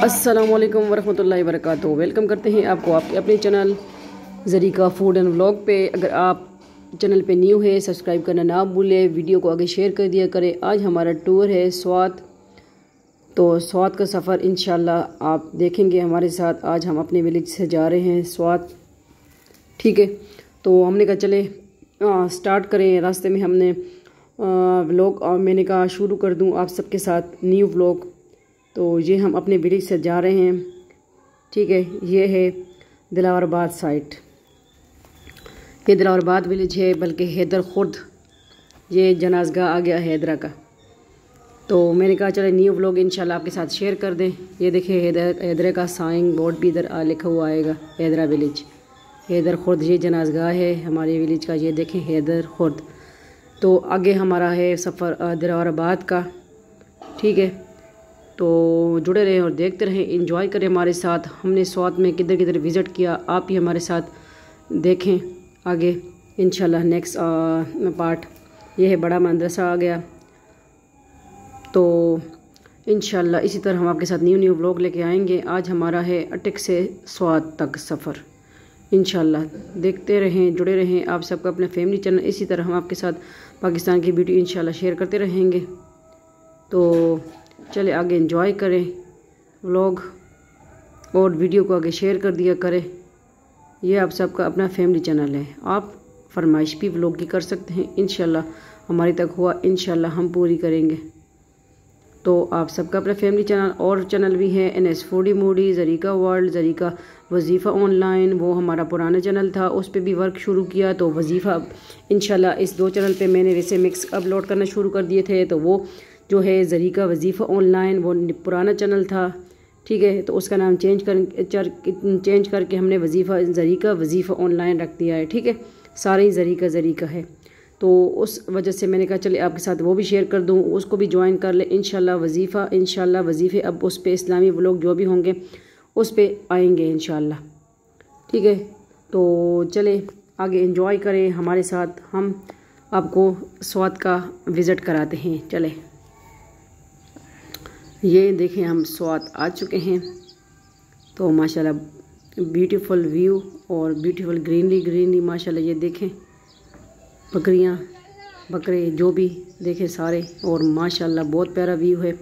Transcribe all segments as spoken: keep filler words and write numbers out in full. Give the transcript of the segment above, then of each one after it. अस्सलामुअलैकुम वरहमतुल्लाहि वबरकातुहू। वेलकम करते हैं आपको आपके अपने channel Zarika food and vlog पे। अगर आप चैनल पे न्यू है सब्सक्राइब करना ना भूलें, वीडियो को आगे शेयर कर दिया करें। आज हमारा टूर है स्वात, तो स्वात का सफ़र इंशाल्लाह आप देखेंगे हमारे साथ। आज हम अपने विलेज से जा रहे हैं स्वात, ठीक है। तो हमने कहा चले आ, स्टार्ट करें। रास्ते में हमने व्लॉग मैंने कहा शुरू कर दूँ आप सबके साथ न्यू व्लॉग। तो ये हम अपने विलेज से जा रहे हैं, ठीक है। ये है दिलावर आबाद साइट, ये दिलावर आबाद विलेज है, बल्कि हैदर खुर्द। ये जनाजगा आ गया हैदरा का। तो मैंने कहा चलो न्यू व्लॉग इंशाल्लाह आपके साथ शेयर कर दें। ये देखिए हैदर हैदरा का साइन बोर्ड भी इधर लिखा हुआ आएगा, हैदरा विलेज हैदर खुर्द। ये जनाजगा है हमारे विलेज का, ये देखें हैदर खुर्द। तो आगे हमारा है सफ़र दिलावर आबाद का, ठीक है। तो जुड़े रहें और देखते रहें, एंजॉय करें हमारे साथ। हमने स्वात में किधर किधर विज़िट किया आप ही हमारे साथ देखें आगे इंशाल्लाह नेक्स्ट पार्ट। यह है बड़ा मदरसा आ गया। तो इंशाल्लाह इसी तरह हम आपके साथ न्यू न्यू व्लॉग लेके आएंगे। आज हमारा है अटक से स्वात तक सफ़र, इंशाल्लाह देखते रहें जुड़े रहें आप सबका अपना फैमिली चैनल। इसी तरह हम आपके साथ पाकिस्तान की ब्यूटी इंशाल्लाह शेयर करते रहेंगे। तो चले आगे एंजॉय करें व्लॉग और वीडियो को आगे शेयर कर दिया करें। यह आप सबका अपना फैमिली चैनल है, आप फरमाइश भी व्लॉग की कर सकते हैं। इंशाल्लाह हमारे तक हुआ इंशाल्लाह हम पूरी करेंगे। तो आप सबका अपना फैमिली चैनल और चैनल भी है N S foodie moody, Zarika world, Zarika वजीफ़ा ऑनलाइन। वो हमारा पुराना चैनल था, उस पर भी वर्क शुरू किया। तो वजीफ़ा इंशाल्लाह इस दो चैनल पर मैंने वैसे मिक्स अपलोड करना शुरू कर दिए थे। तो वो जो है ज़रीका वजीफ़ा ऑनलाइन वो पुराना चैनल था, ठीक है। तो उसका नाम चेंज कर चेंज करके हमने वजीफ़ा ज़रीका वजीफ़ा ऑनलाइन रख दिया है, ठीक है। सारे ही ज़रीका ज़रीका है। तो उस वजह से मैंने कहा चले आपके साथ वो भी शेयर कर दूँ, उसको भी ज्वाइन कर ले इंशाल्लाह। वजीफ़ा इंशाल्लाह वजीफ़े अब उस पर इस्लामी व्लॉग जो भी होंगे उस पर आएँगे इंशाल्लाह, ठीक है। तो चले आगे एंजॉय करें हमारे साथ, हम आपको स्वात का विज़िट कराते हैं। चले ये देखें हम स्वात आ चुके हैं। तो माशाल्लाह ब्यूटीफुल व्यू और ब्यूटीफुल ग्रीनरी ग्रीनरी माशाल्लाह। ये देखें बकरियां बकरे जो भी देखें सारे, और माशाल्लाह बहुत प्यारा व्यू है।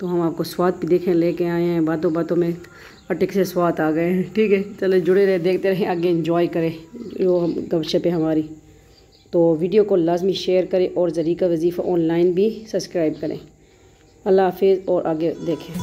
तो हम आपको स्वात भी देखें लेके आए हैं, बातों बातों में अटक से स्वात आ गए हैं, ठीक है। चलो जुड़े रहे देखते रहें आगे एंजॉय करें जो हम गपशप है हमारी। तो वीडियो को लाजमी शेयर करें और ज़रीका वजीफ़ा ऑनलाइन भी सब्सक्राइब करें। अल्लाह हाफिज़ और आगे देखें।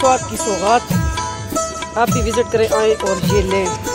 स्वात की सौगात आप भी विज़िट करें आएँ और ये लें।